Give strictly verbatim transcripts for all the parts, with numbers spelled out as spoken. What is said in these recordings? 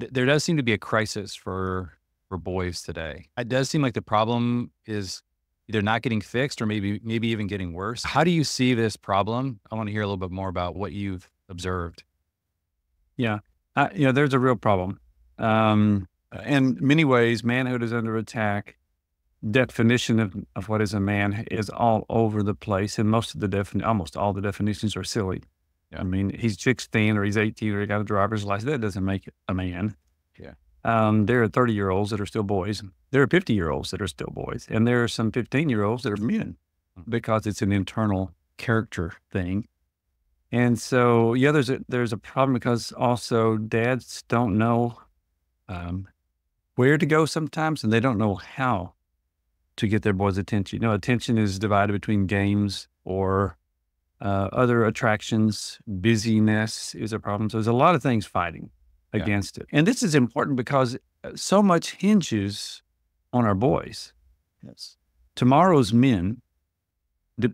th- there does seem to be a crisis for, for boys today. It does seem like the problem is either not getting fixed or maybe, maybe even getting worse. How do you see this problem? I want to hear a little bit more about what you've observed. Yeah. I, you know, there's a real problem. Um, in many ways, manhood is under attack. Definition of, of what is a man is all over the place. And most of the defin, almost all the definitions are silly. Yeah. I mean, he's sixteen or he's eighteen or he got a driver's license. That doesn't make it a man. Yeah. Um, there are thirty year olds that are still boys. There are fifty year olds that are still boys. And there are some fifteen year olds that are men, because it's an internal character thing. And so, yeah, there's a, there's a problem, because also dads don't know, um, where to go sometimes, and they don't know how to get their boys' attention. You know, attention is divided between games or, uh, other attractions. Busyness is a problem. So there's a lot of things fighting yeah. against it. And this is important because so much hinges on our boys. Yes. Tomorrow's men de-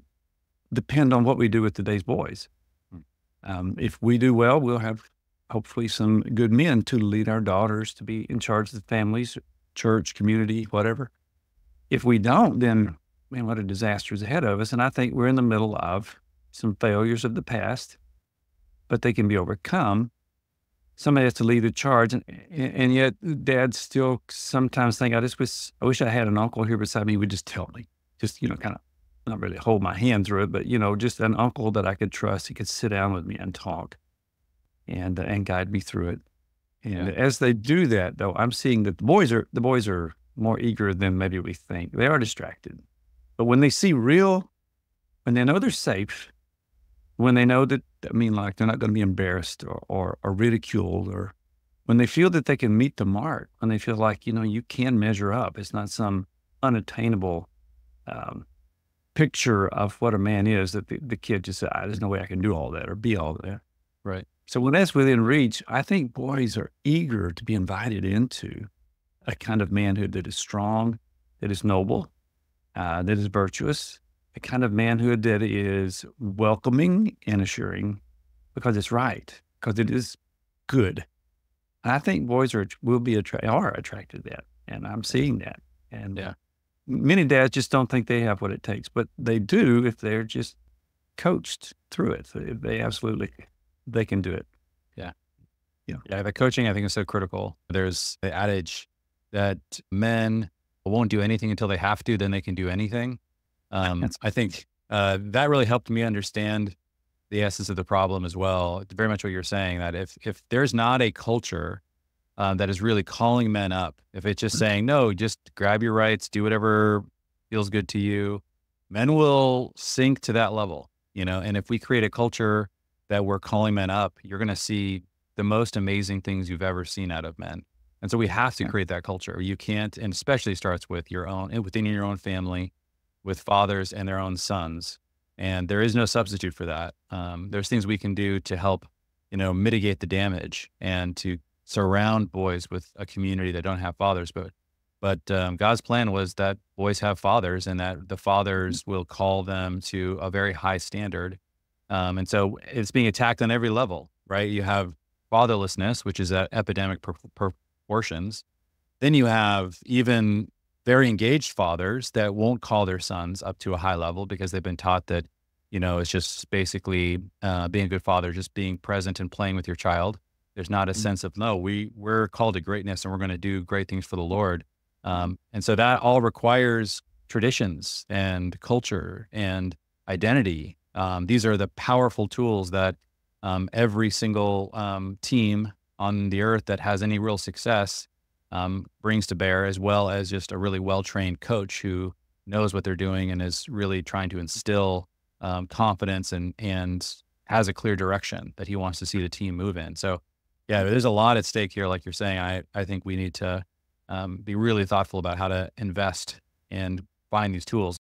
depend on what we do with today's boys. Um, if we do well, we'll have hopefully some good men to lead our daughters, to be in charge of the families, church, community, whatever. If we don't, then man, what a disaster is ahead of us. And I think we're in the middle of some failures of the past, but they can be overcome. Somebody has to lead the charge. And, and yet dads still sometimes think, I just wish, I wish I had an uncle here beside me who would just tell me, just, you know, kind of not really hold my hand through it, but, you know, just an uncle that I could trust. He could sit down with me and talk and, uh, and guide me through it. And yeah. as they do that though, I'm seeing that the boys are, the boys are more eager than maybe we think. They are distracted, but when they see real, when they know they're safe, when they know that, I mean, like they're not going to be embarrassed or, or, or ridiculed, or when they feel that they can meet the mark, when they feel like, you know, you can measure up, it's not some unattainable, um, picture of what a man is that the, the kid just said, ah, there's no way I can do all that or be all that. Right. So when that's within reach, I think boys are eager to be invited into a kind of manhood that is strong, that is noble, uh, that is virtuous, a kind of manhood that is welcoming and assuring, because it's right, because it is good. And I think boys are, will be, attra- are attracted to that. And I'm seeing that. And, yeah. many dads just don't think they have what it takes, but they do if they're just coached through it. They, they absolutely, they can do it. Yeah. Yeah. Yeah. The coaching, I think, is so critical. There's the adage that men won't do anything until they have to, then they can do anything. Um, I think, uh, that really helped me understand the essence of the problem as well. It's very much what you're saying, that if, if there's not a culture Um, that is really calling men up, if it's just saying, no, just grab your rights, do whatever feels good to you, men will sink to that level, you know? And if we create a culture that we're calling men up, you're going to see the most amazing things you've ever seen out of men. And so we have to create that culture. You can't, and especially starts with your own, within your own family, with fathers and their own sons. And there is no substitute for that. Um, there's things we can do to help, you know, mitigate the damage and to surround boys with a community that don't have fathers, but, but, um, God's plan was that boys have fathers and that the fathers will call them to a very high standard. Um, and so it's being attacked on every level, right? You have fatherlessness, which is at epidemic proportions. Then you have even very engaged fathers that won't call their sons up to a high level because they've been taught that, you know, it's just basically, uh, being a good father, just being present and playing with your child. There's not a sense of, no, we we're called to greatness and we're going to do great things for the Lord. Um, and so that all requires traditions and culture and identity. Um, these are the powerful tools that, um, every single, um, team on the earth that has any real success, um, brings to bear, as well as just a really well-trained coach who knows what they're doing and is really trying to instill, um, confidence and, and has a clear direction that he wants to see the team move in. So, yeah, there's a lot at stake here. Like you're saying, I, I think we need to, um, be really thoughtful about how to invest and find these tools.